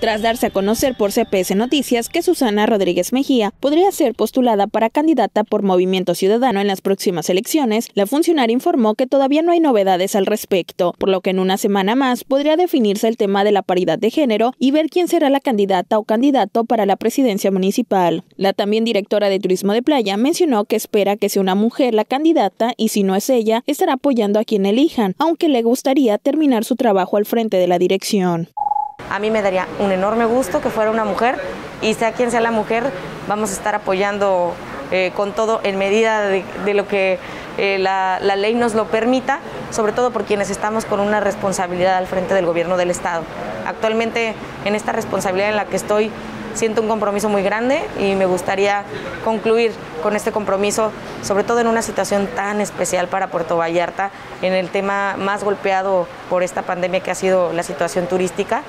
tras darse a conocer por CPS Noticias que Susana Rodríguez Mejía podría ser postulada para candidata por Movimiento Ciudadano en las próximas elecciones, la funcionaria informó que todavía no hay novedades al respecto, por lo que en una semana más podría definirse el tema de la paridad de género y ver quién será la candidata o candidato para la presidencia municipal. La también directora de Turismo de Playa mencionó que espera que sea una mujer la candidata y si no es ella, estará apoyando a quien elijan, aunque le gustaría terminar su trabajo al frente de la dirección. A mí me daría un enorme gusto que fuera una mujer y sea quien sea la mujer, vamos a estar apoyando con todo en medida de lo que la ley nos lo permita, sobre todo por quienes estamos con una responsabilidad al frente del gobierno del Estado. Actualmente en esta responsabilidad en la que estoy siento un compromiso muy grande y me gustaría concluir con este compromiso, sobre todo en una situación tan especial para Puerto Vallarta, en el tema más golpeado por esta pandemia que ha sido la situación turística.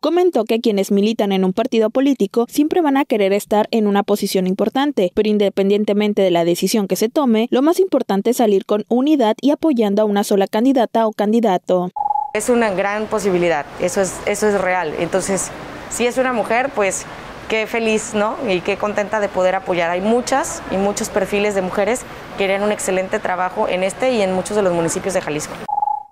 Comentó que quienes militan en un partido político siempre van a querer estar en una posición importante, pero independientemente de la decisión que se tome, lo más importante es salir con unidad y apoyando a una sola candidata o candidato. Es una gran posibilidad, eso es real. Entonces, si es una mujer, pues qué feliz, ¿no? Y qué contenta de poder apoyar. Hay muchas y muchos perfiles de mujeres que harían un excelente trabajo en este y en muchos de los municipios de Jalisco.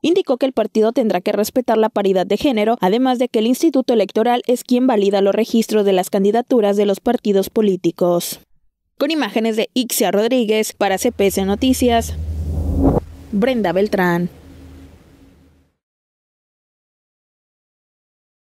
Indicó que el partido tendrá que respetar la paridad de género, además de que el Instituto Electoral es quien valida los registros de las candidaturas de los partidos políticos. Con imágenes de Ixia Rodríguez para CPS Noticias, Brenda Beltrán.